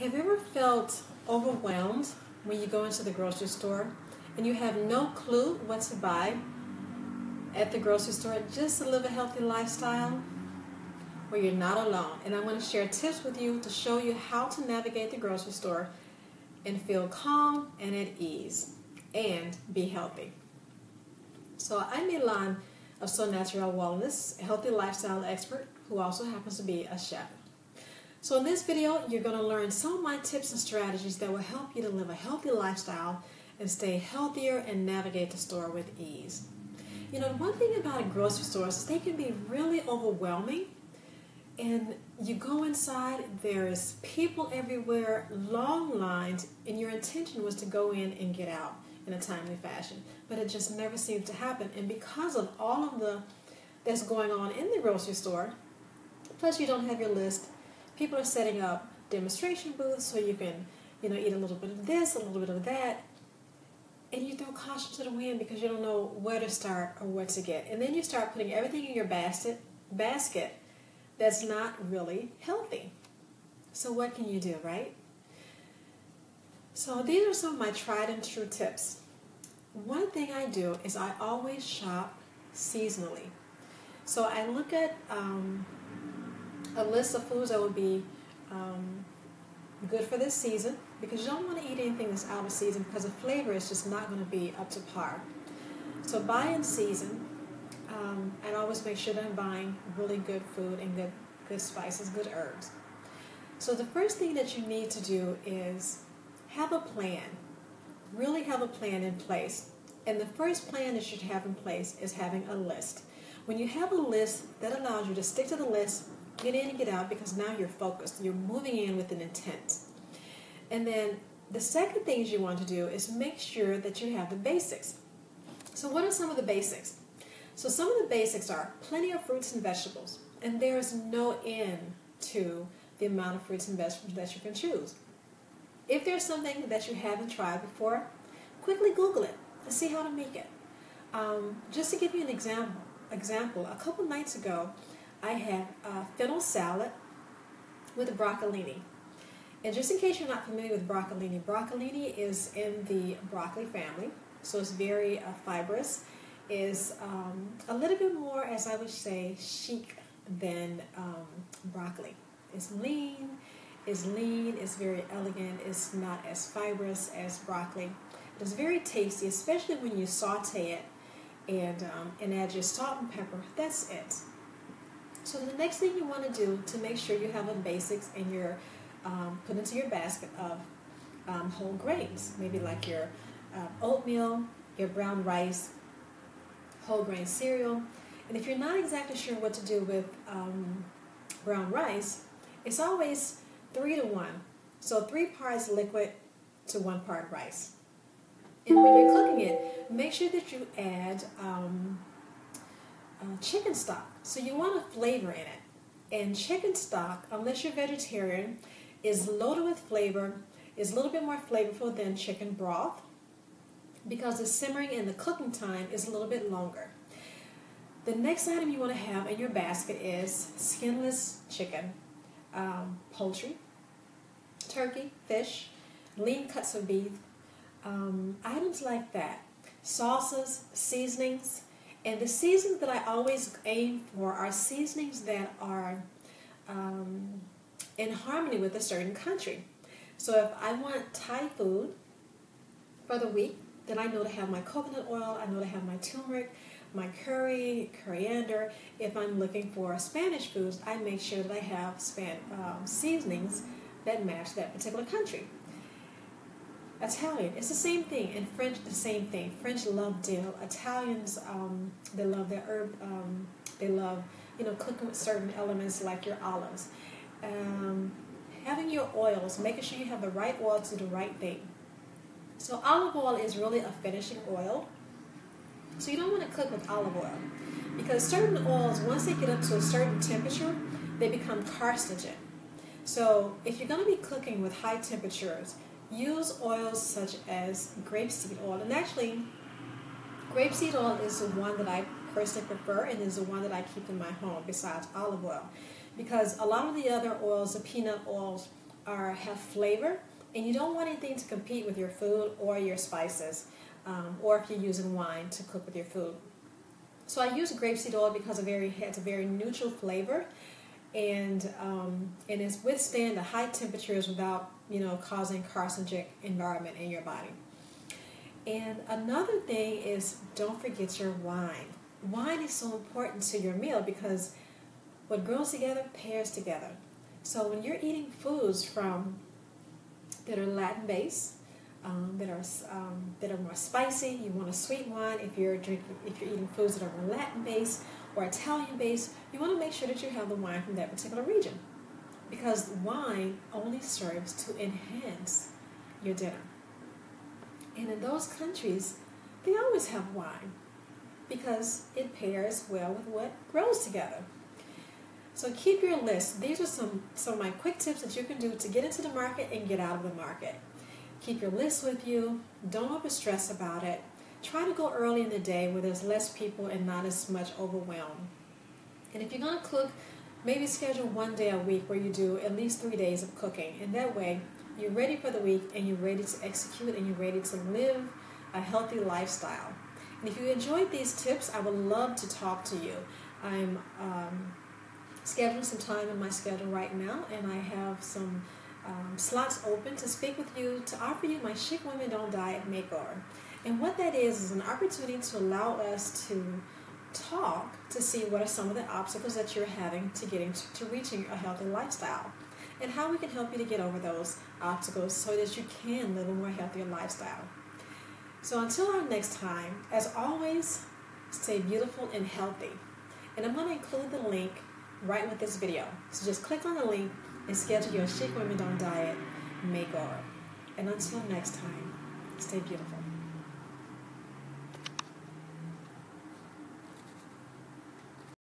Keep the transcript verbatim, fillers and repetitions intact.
Have you ever felt overwhelmed when you go into the grocery store and you have no clue what to buy at the grocery store just to live a healthy lifestyle? Well, you're not alone, and I'm going to share tips with you to show you how to navigate the grocery store and feel calm and at ease and be healthy. So I'm Milan of SoNaturelle Wellness, a healthy lifestyle expert who also happens to be a chef. So in this video, you're going to learn some of my tips and strategies that will help you to live a healthy lifestyle and stay healthier and navigate the store with ease. You know, one thing about a grocery store is they can be really overwhelming, and you go inside, there's people everywhere, long lines, and your intention was to go in and get out in a timely fashion, but it just never seems to happen. And because of all of the that's going on in the grocery store, plus you don't have your list, people are setting up demonstration booths so you can, you know, eat a little bit of this, a little bit of that, and you throw caution to the wind because you don't know where to start or what to get. And then you start putting everything in your basket, basket that's not really healthy. So what can you do, right? So these are some of my tried and true tips. One thing I do is I always shop seasonally. So I look at um, a list of foods that would be um, good for this season, because you don't want to eat anything that's out of season because the flavor is just not going to be up to par. So buy in season. Um, I'd always make sure that I'm buying really good food and good, good spices, good herbs. So the first thing that you need to do is have a plan. Really have a plan in place. And the first plan that you should have in place is having a list. When you have a list, that allows you to stick to the list, get in and get out, because now you're focused. You're moving in with an intent. And then the second thing you want to do is make sure that you have the basics. So what are some of the basics? So some of the basics are plenty of fruits and vegetables, and there is no end to the amount of fruits and vegetables that you can choose. If there's something that you haven't tried before, quickly Google it and see how to make it. Um, just to give you an example, example, a couple nights ago, I had a fennel salad with broccolini. And just in case you're not familiar with broccolini, broccolini is in the broccoli family, so it's very uh, fibrous. Is um, a little bit more, as I would say, chic than um, broccoli. It's lean, it's lean, it's very elegant, it's not as fibrous as broccoli. It's very tasty, especially when you saute it and, um, and add your salt and pepper. That's it. So the next thing you want to do to make sure you have the basics and you're um, put into your basket of um, whole grains, maybe like your uh, oatmeal, your brown rice, whole grain cereal. And if you're not exactly sure what to do with um, brown rice, it's always three to one. So three parts liquid to one part rice. And when you're cooking it, make sure that you add um, uh, chicken stock. So you want a flavor in it. And chicken stock, unless you're vegetarian, is loaded with flavor, is a little bit more flavorful than chicken broth, because the simmering and the cooking time is a little bit longer. The next item you want to have in your basket is skinless chicken, um, poultry, turkey, fish, lean cuts of beef, um, items like that, sauces, seasonings. And the seasonings that I always aim for are seasonings that are um, in harmony with a certain country. So if I want Thai food for the week, then I know to have my coconut oil, I know to have my turmeric, my curry, coriander. If I'm looking for Spanish foods, I make sure that I have span, um, seasonings that match that particular country. Italian, it's the same thing, and French, the same thing. French love dill. Italians, um, they love their herb, um, they love, you know, cooking with certain elements like your olives. Um, having your oils, making sure you have the right oil to do the right thing. So olive oil is really a finishing oil. So you don't want to cook with olive oil, because certain oils, once they get up to a certain temperature, they become carcinogen. So if you're going to be cooking with high temperatures, use oils such as grapeseed oil. And actually, grapeseed oil is the one that I personally prefer and is the one that I keep in my home besides olive oil, because a lot of the other oils, the peanut oils, are have flavor, and you don't want anything to compete with your food or your spices, um, or if you're using wine to cook with your food. So I use grapeseed oil because it very, has a very neutral flavor, and um, and it's withstand the high temperatures without you know causing carcinogenic environment in your body. And another thing is, don't forget your wine. Wine is so important to your meal because what grows together pairs together. So when you're eating foods from that are Latin-based, um, that are um, that are more spicy, you want a sweet wine. If you're drinking, if you're eating foods that are more Latin-based or Italian-based, you want to make sure that you have the wine from that particular region, because wine only serves to enhance your dinner. And in those countries, they always have wine because it pairs well with what grows together. So keep your list. These are some, some of my quick tips that you can do to get into the market and get out of the market. Keep your list with you. Don't over stress about it. Try to go early in the day where there's less people and not as much overwhelm. And if you're going to cook, maybe schedule one day a week where you do at least three days of cooking. And that way, you're ready for the week, and you're ready to execute, and you're ready to live a healthy lifestyle. And if you enjoyed these tips, I would love to talk to you. I'm um, scheduling some time in my schedule right now, and I have some um, slots open to speak with you, to offer you my Chic Women Don't Diet Makeover. And what that is is an opportunity to allow us to talk to see what are some of the obstacles that you're having to getting to, to reaching a healthy lifestyle, and how we can help you to get over those obstacles so that you can live a more healthier lifestyle. So until our next time, as always, stay beautiful and healthy. And I'm going to include the link right with this video. So just click on the link and schedule your Chic Women Don't Diet Makeover. And until next time, stay beautiful.